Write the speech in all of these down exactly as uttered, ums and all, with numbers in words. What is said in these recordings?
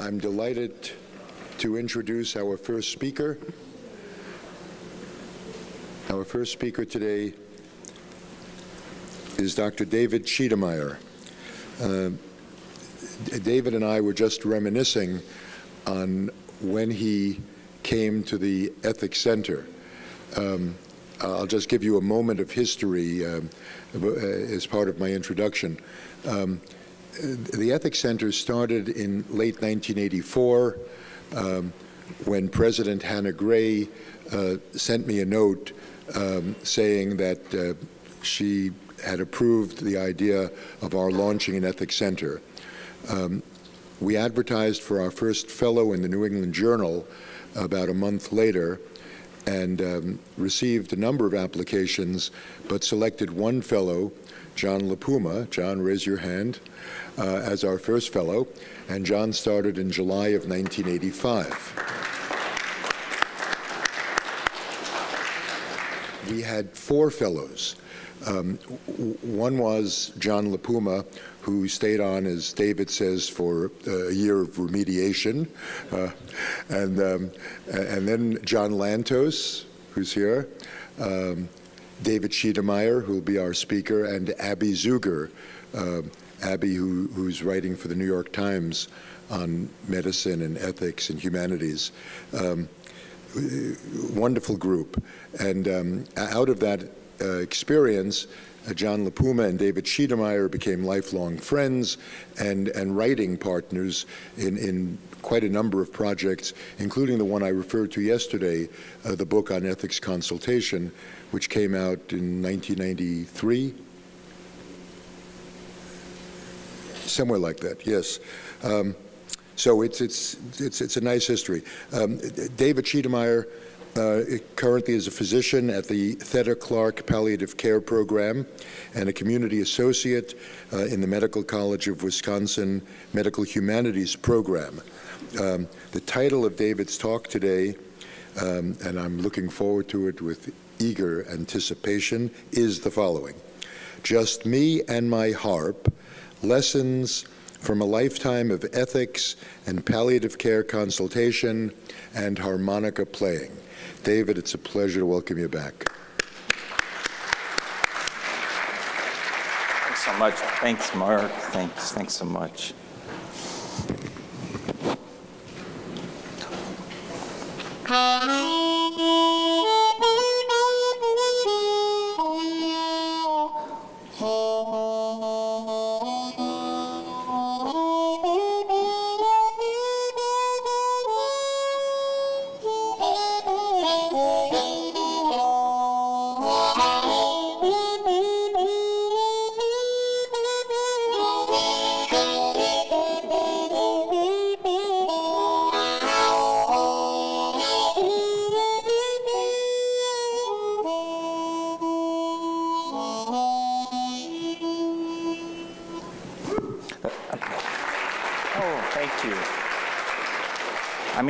I'm delighted to introduce our first speaker. Our first speaker today is Doctor David Schiedermayer. Uh, David and I were just reminiscing on when he came to the Ethics Center. Um, I'll just give you a moment of history um, as part of my introduction. Um, the Ethics Center started in late nineteen eighty-four um, when President Hannah Gray uh, sent me a note um, saying that uh, she had approved the idea of our launching an Ethics Center. Um, we advertised for our first fellow in the New England Journal about a month later, and um, received a number of applications, but selected one fellow, John LaPuma. John, raise your hand, uh, as our first fellow, and John started in July of nineteen eighty-five. We had four fellows. Um, one was John LaPuma, who stayed on, as David says, for a year of remediation. Uh, and, um, and then John Lantos, who's here, um, David Schiedermayer, who will be our speaker, and Abby Zuger, uh, Abby, who, who's writing for the New York Times on medicine and ethics and humanities. Um, wonderful group. And um, out of that Uh, experience, uh, John LaPuma and David Schiedermayer became lifelong friends and, and writing partners in, in quite a number of projects, including the one I referred to yesterday, uh, the book on ethics consultation, which came out in nineteen ninety-three. Somewhere like that, yes. Um, so it's, it's, it's, it's a nice history. Um, David Schiedermayer Uh, currently is a physician at the Theta Clark Palliative Care Program and a community associate uh, in the Medical College of Wisconsin Medical Humanities Program. Um, the title of David's talk today, um, and I'm looking forward to it with eager anticipation, is the following: Just Me and My Harp, Lessons from a Lifetime of Ethics and Palliative Care Consultation and Harmonica Playing. David, it's a pleasure to welcome you back. Thanks so much. Thanks, Mark. Thanks. Thanks so much.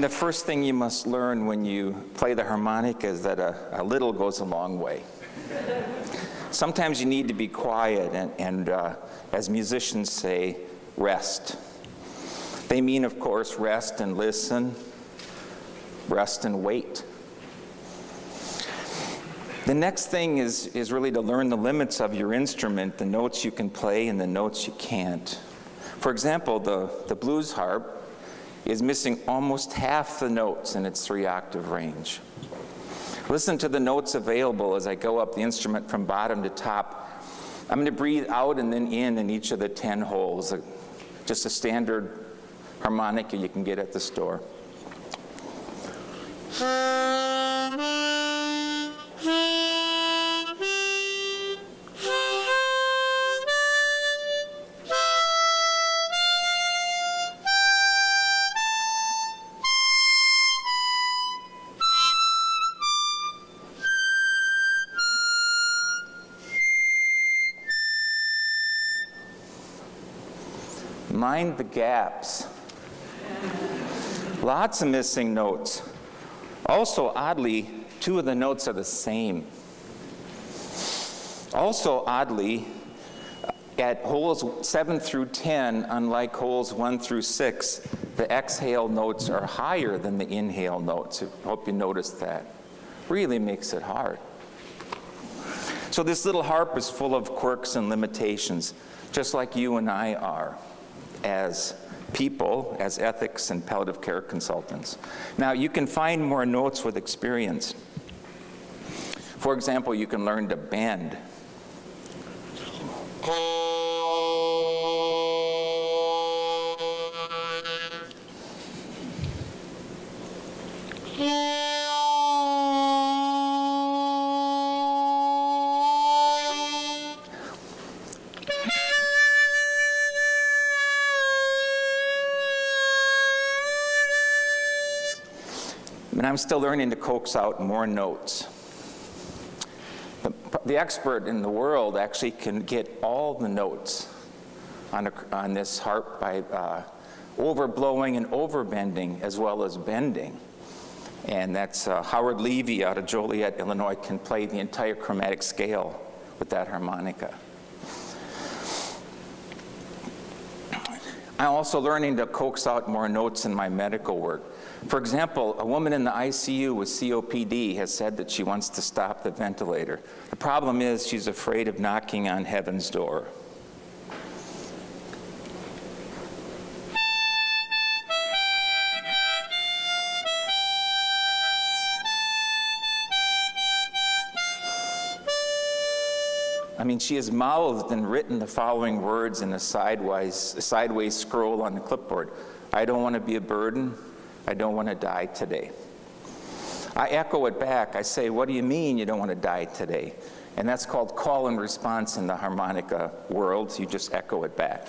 The first thing you must learn when you play the harmonica is that a, a little goes a long way. Sometimes you need to be quiet and, and uh, as musicians say, rest. They mean, of course, rest and listen, rest and wait. The next thing is, is really to learn the limits of your instrument, the notes you can play and the notes you can't. For example, the, the blues harp is missing almost half the notes in its three octave range. Listen to the notes available as I go up the instrument from bottom to top. I'm going to breathe out and then in in each of the ten holes, just a standard harmonica you can get at the store. Mind the gaps. Lots of missing notes. Also, oddly, two of the notes are the same. Also, oddly, at holes seven through ten, unlike holes one through six, The exhale notes are higher than the inhale notes. I hope you noticed that. Really makes it hard. So this little harp is full of quirks and limitations, just like you and I are as people, as ethics and palliative care consultants. Now, you can find more notes with experience. For example, you can learn to bend. And I'm still learning to coax out more notes. The, the expert in the world actually can get all the notes on, a, on this harp by uh, overblowing and overbending as well as bending. And that's uh, Howard Levy out of Joliet, Illinois, can play the entire chromatic scale with that harmonica. I'm also learning to coax out more notes in my medical work. For example, a woman in the I C U with C O P D has said that she wants to stop the ventilator. The problem is she's afraid of knocking on heaven's door. I mean, she has mouthed and written the following words in a sideways, sideways scroll on the clipboard. I don't want to be a burden. I don't want to die today. I echo it back. I say, what do you mean you don't want to die today? And that's called call and response in the harmonica world. So you just echo it back.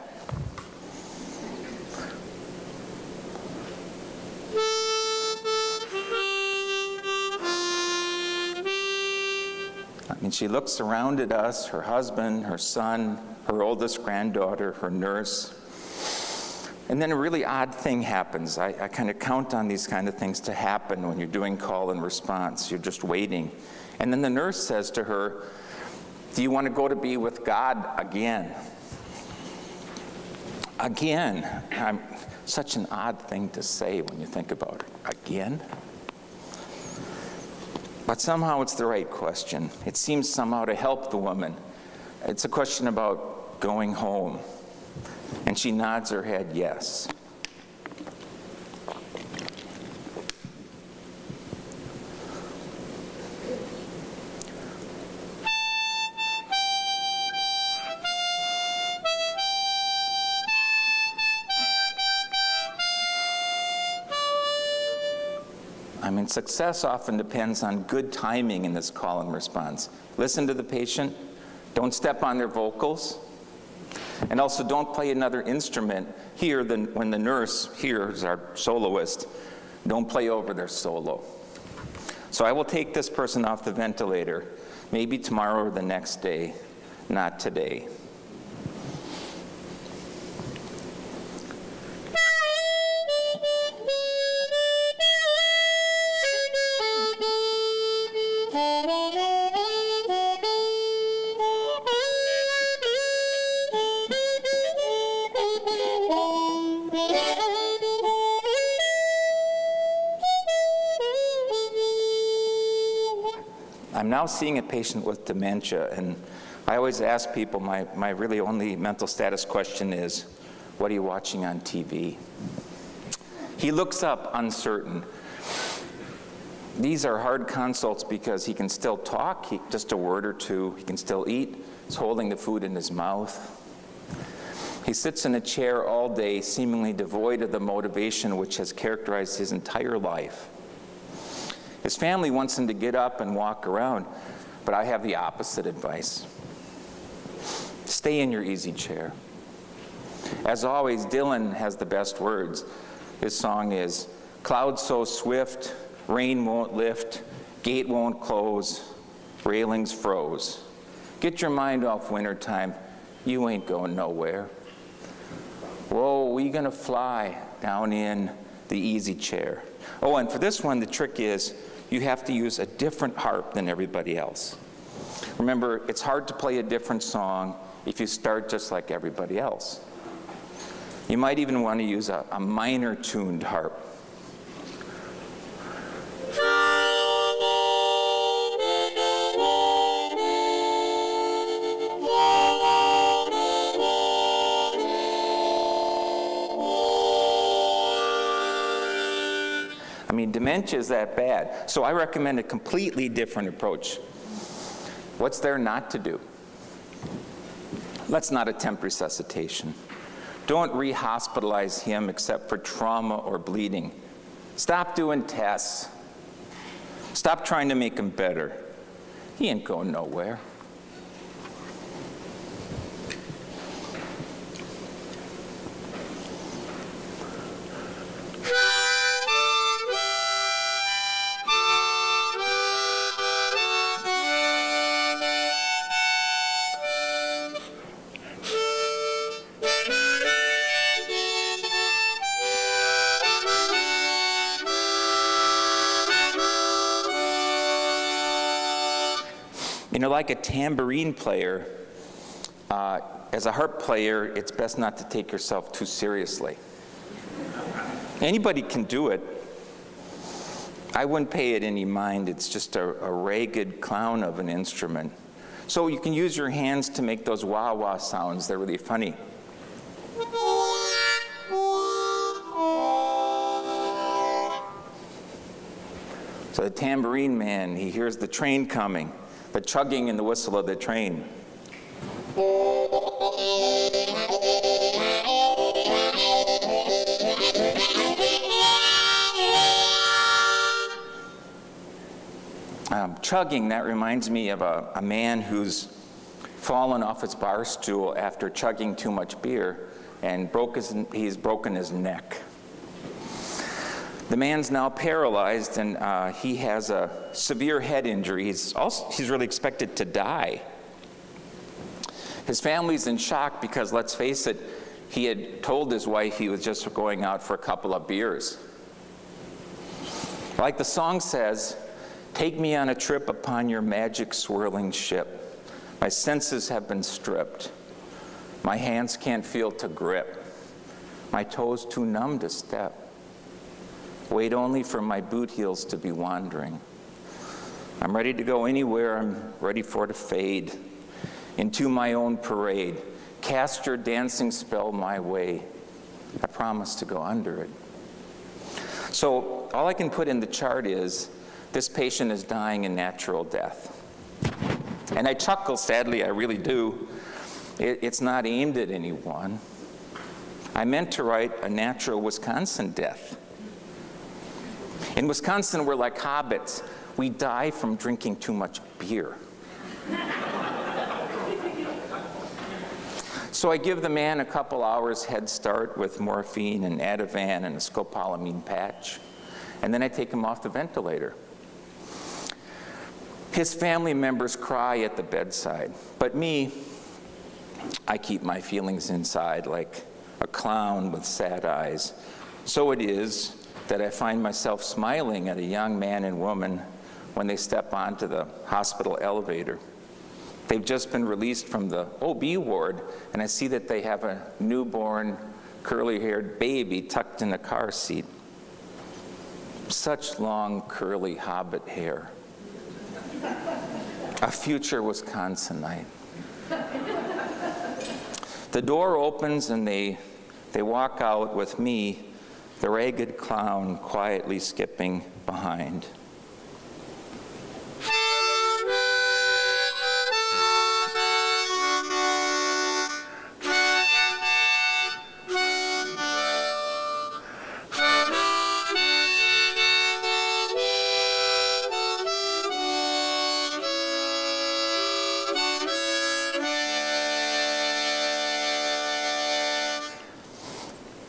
I mean, she looks around at us, her husband, her son, her oldest granddaughter, her nurse. And then a really odd thing happens. I, I kind of count on these kind of things to happen when you're doing call and response. You're just waiting. And then the nurse says to her, do you want to go to be with God again? Again. I'm, such an odd thing to say when you think about it. Again? But somehow it's the right question. It seems somehow to help the woman. It's a question about going home. And she nods her head yes. I mean, success often depends on good timing in this call and response. Listen to the patient, don't step on their vocals, and also don't play another instrument. Here, the, when the nurse hears our soloist, don't play over their solo. So I will take this person off the ventilator, maybe tomorrow or the next day, not today. I'm now seeing a patient with dementia, and I always ask people, my, my really only mental status question is, what are you watching on T V? He looks up uncertain. These are hard consults because he can still talk, he, just a word or two, he can still eat, he's holding the food in his mouth. He sits in a chair all day, seemingly devoid of the motivation which has characterized his entire life. His family wants him to get up and walk around, but I have the opposite advice. Stay in your easy chair. As always, Dylan has the best words. His song is, clouds so swift, rain won't lift, gate won't close, railings froze. Get your mind off wintertime, you ain't going nowhere. Whoa, we gonna fly down in the easy chair. Oh, and for this one, the trick is, you have to use a different harp than everybody else. Remember, it's hard to play a different song if you start just like everybody else. You might even want to use a, a minor tuned harp. I mean, dementia is that bad. So I recommend a completely different approach. What's there not to do? Let's not attempt resuscitation. Don't rehospitalize him except for trauma or bleeding. Stop doing tests. Stop trying to make him better. He ain't going nowhere. You know, like a tambourine player, uh, as a harp player, it's best not to take yourself too seriously. Anybody can do it. I wouldn't pay it any mind. It's just a, a ragged clown of an instrument. So you can use your hands to make those wah-wah sounds. They're really funny. So the tambourine man, he hears the train coming. The chugging and the whistle of the train. Um, chugging, that reminds me of a, a man who's fallen off his bar stool after chugging too much beer and broke his, he's broken his neck. The man's now paralyzed, and uh, he has a severe head injury. He's, also, he's really expected to die. His family's in shock because, let's face it, he had told his wife he was just going out for a couple of beers. Like the song says, take me on a trip upon your magic swirling ship. My senses have been stripped. My hands can't feel to grip. My toes too numb to step. Wait only for my boot heels to be wandering. I'm ready to go anywhere, I'm ready for to fade into my own parade. Cast your dancing spell my way. I promise to go under it. So all I can put in the chart is, this patient is dying a natural death. And I chuckle, sadly, I really do. It, it's not aimed at anyone. I meant to write a natural Wisconsin death. In Wisconsin, we're like hobbits. We die from drinking too much beer. So I give the man a couple hours head start with morphine and Ativan and a scopolamine patch, and then I take him off the ventilator. His family members cry at the bedside, but me, I keep my feelings inside like a clown with sad eyes. So it is that I find myself smiling at a young man and woman when they step onto the hospital elevator. They've just been released from the O B ward, and I see that they have a newborn, curly-haired baby tucked in a car seat. Such long, curly hobbit hair. A future Wisconsinite. The door opens, and they, they walk out with me, the ragged clown quietly skipping behind.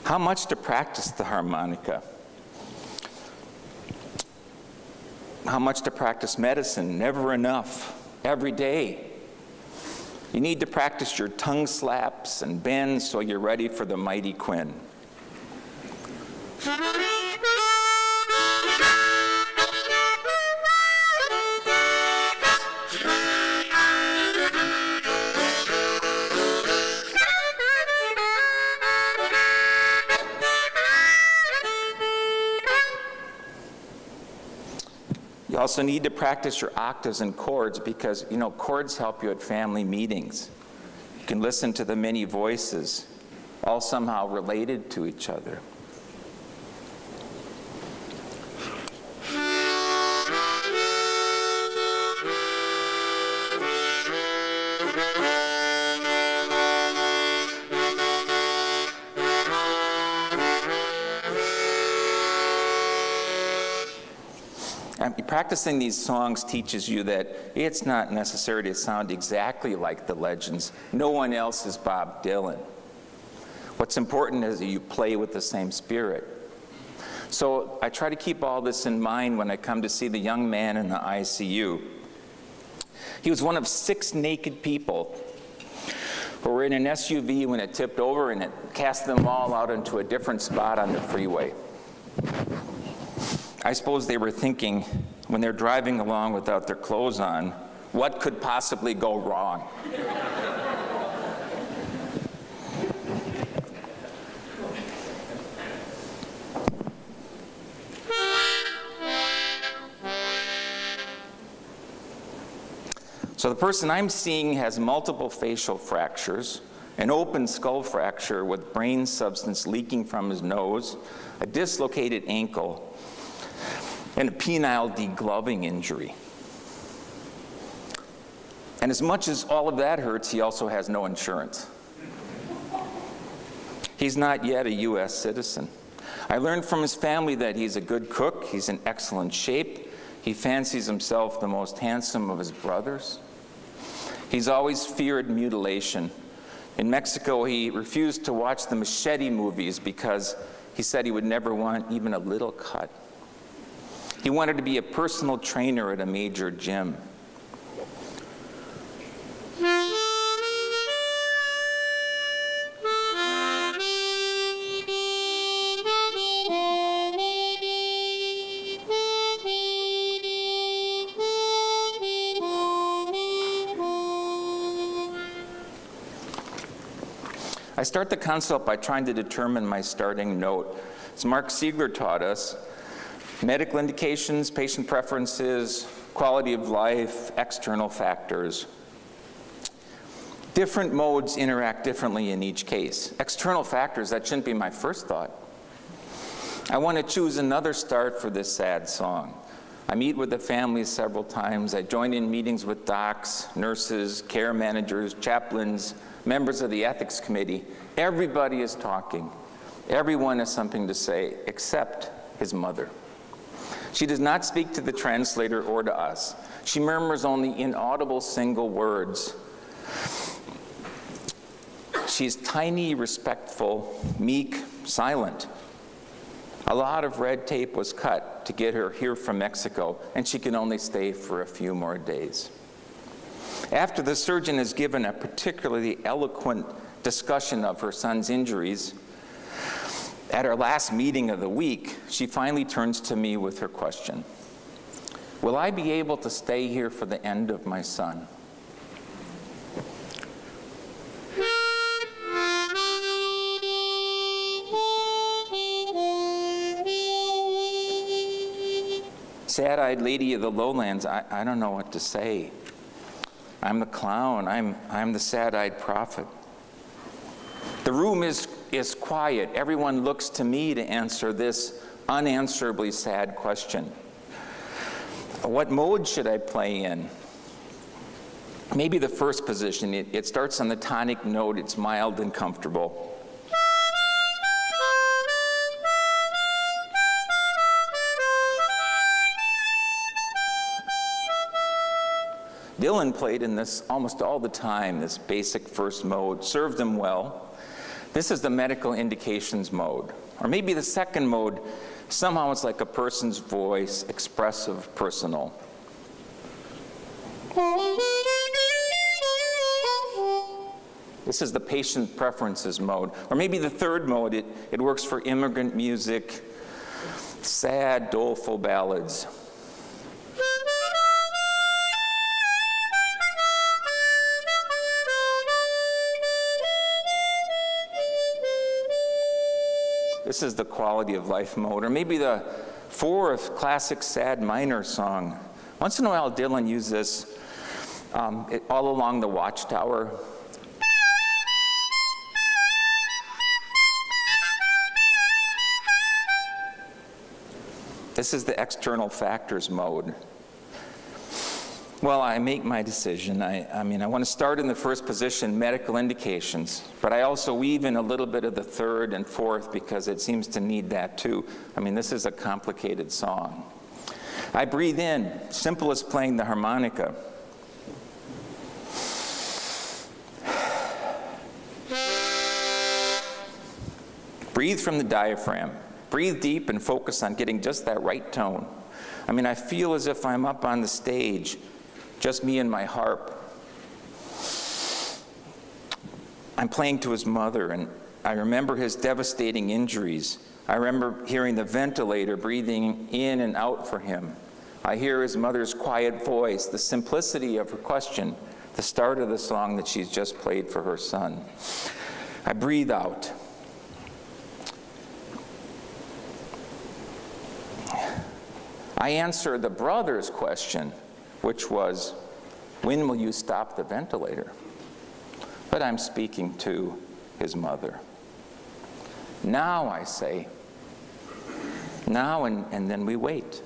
How much to practice the harmonica? How much to practice medicine? Never enough, every day. You need to practice your tongue slaps and bends so you're ready for the mighty Quinn. also need to practice your octaves and chords, because, you know, chords help you at family meetings. You can listen to the many voices, all somehow related to each other. Practicing these songs teaches you that it's not necessary to sound exactly like the legends. No one else is Bob Dylan. What's important is that you play with the same spirit. So I try to keep all this in mind when I come to see the young man in the I C U. He was one of six naked people who were in an S U V when it tipped over, and it cast them all out into a different spot on the freeway. I suppose they were thinking, when they're driving along without their clothes on, what could possibly go wrong? So the person I'm seeing has multiple facial fractures, an open skull fracture with brain substance leaking from his nose, a dislocated ankle, and a penile degloving injury. And as much as all of that hurts, he also has no insurance. He's not yet a U S citizen. I learned from his family that he's a good cook, he's in excellent shape, he fancies himself the most handsome of his brothers. He's always feared mutilation. In Mexico, he refused to watch the machete movies because he said he would never want even a little cut. He wanted to be a personal trainer at a major gym. I start the consult by trying to determine my starting note. As Mark Siegler taught us, medical indications, patient preferences, quality of life, external factors. Different modes interact differently in each case. External factors, that shouldn't be my first thought. I want to choose another start for this sad song. I meet with the families several times. I join in meetings with docs, nurses, care managers, chaplains, members of the ethics committee. Everybody is talking. Everyone has something to say, except his mother. She does not speak to the translator or to us. She murmurs only inaudible single words. She's tiny, respectful, meek, silent. A lot of red tape was cut to get her here from Mexico, and she can only stay for a few more days. After the surgeon has given a particularly eloquent discussion of her son's injuries, at our last meeting of the week, she finally turns to me with her question. Will I be able to stay here for the end of my son? Sad-eyed lady of the lowlands, I, I don't know what to say. I'm the clown, I'm, I'm the sad-eyed prophet. The room is is quiet. Everyone looks to me to answer this unanswerably sad question. What mode should I play in? Maybe the first position. It, it starts on the tonic note. It's mild and comfortable. Dylan played in this almost all the time, this basic first mode, served them well. This is the medical indications mode. Or maybe the second mode, somehow it's like a person's voice, expressive, personal. This is the patient preferences mode. Or maybe the third mode, it, it works for immigrant music, sad, doleful ballads. This is the quality of life mode, or maybe the fourth classic sad minor song. Once in a while, Dylan uses um, it all along the watchtower. This is the external factors mode. Well, I make my decision. I, I mean, I want to start in the first position, medical indications, but I also weave in a little bit of the third and fourth because it seems to need that too. I mean, this is a complicated song. I breathe in, simple as playing the harmonica. Breathe from the diaphragm. Breathe deep and focus on getting just that right tone. I mean, I feel as if I'm up on the stage, just me and my harp. I'm playing to his mother, and I remember his devastating injuries. I remember hearing the ventilator breathing in and out for him. I hear his mother's quiet voice, the simplicity of her question, the start of the song that she's just played for her son. I breathe out. I answer the brother's question, which was, when will you stop the ventilator? But I'm speaking to his mother. Now, I say, now and, and then we wait.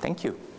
Thank you.